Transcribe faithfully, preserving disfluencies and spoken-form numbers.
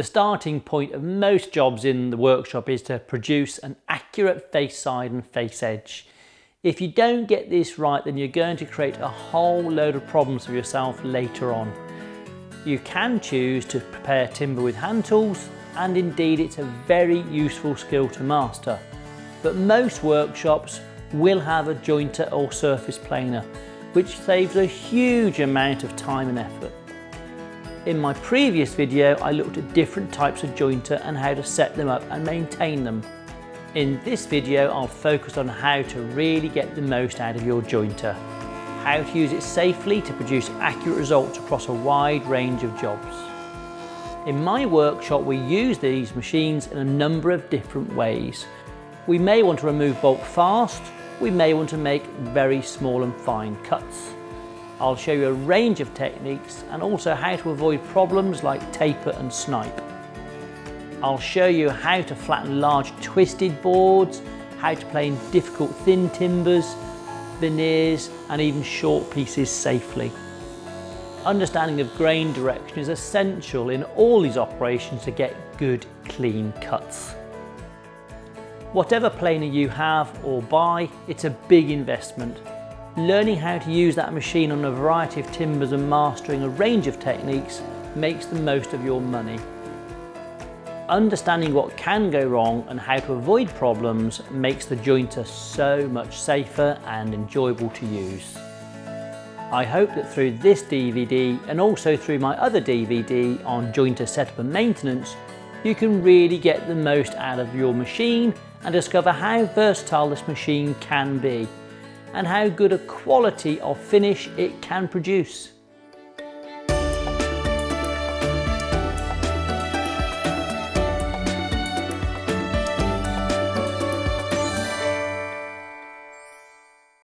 The starting point of most jobs in the workshop is to produce an accurate face side and face edge. If you don't get this right, then you're going to create a whole load of problems for yourself later on. You can choose to prepare timber with hand tools, and indeed it's a very useful skill to master. But most workshops will have a jointer or surface planer, which saves a huge amount of time and effort. In my previous video, I looked at different types of jointer and how to set them up and maintain them. In this video, I'll focus on how to really get the most out of your jointer, how to use it safely to produce accurate results across a wide range of jobs. In my workshop, we use these machines in a number of different ways. We may want to remove bulk fast, we may want to make very small and fine cuts. I'll show you a range of techniques and also how to avoid problems like taper and snipe. I'll show you how to flatten large twisted boards, how to plane difficult thin timbers, veneers and even short pieces safely. Understanding of grain direction is essential in all these operations to get good, clean cuts. Whatever planer you have or buy, it's a big investment. Learning how to use that machine on a variety of timbers and mastering a range of techniques makes the most of your money. Understanding what can go wrong and how to avoid problems makes the jointer so much safer and enjoyable to use. I hope that through this D V D and also through my other D V D on jointer setup and maintenance, you can really get the most out of your machine and discover how versatile this machine can be and how good a quality of finish it can produce.